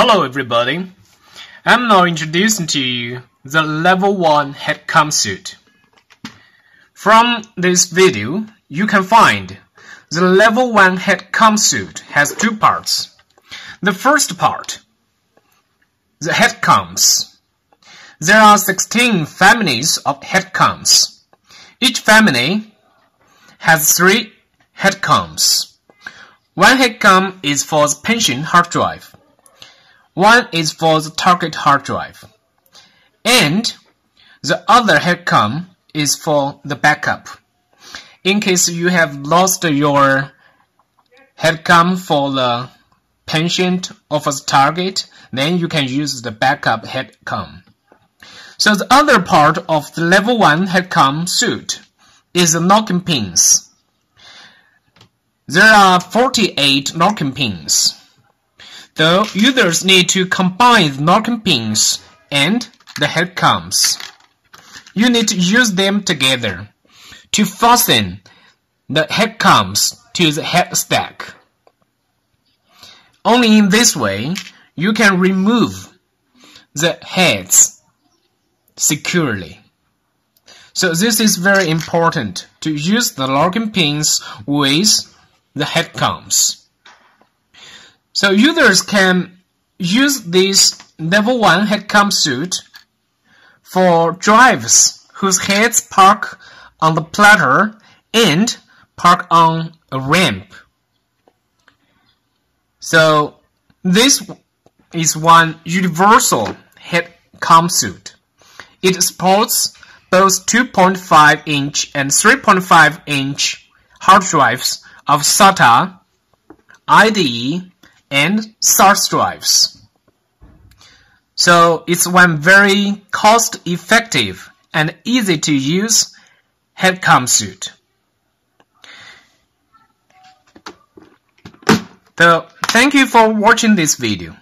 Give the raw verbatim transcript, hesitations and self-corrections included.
Hello everybody, I'm now introducing to you the Level one headcom suit. From this video, you can find the Level one headcom suit has two parts. The first part, the headcoms. There are sixteen families of headcoms. Each family has three headcoms. One headcom is for the pension hard drive. One is for the target hard drive, and the other headcom is for the backup. In case you have lost your headcom for the pension or for the target, then you can use the backup headcom. So the other part of the level one headcom suit is the locking pins. There are forty-eight locking pins. The users need to combine the locking pins and the headcoms. You need to use them together to fasten the headcoms to the head stack. Only in this way, you can remove the heads securely. So this is very important to use the locking pins with the headcoms. So users can use this level one headcom suit for drives whose heads park on the platter and park on a ramp. So this is one universal headcom suit. It supports both two point five inch and three point five inch hard drives of SATA, I D E, and source drives. So it's one very cost-effective and easy-to-use headcom suit. So thank you for watching this video.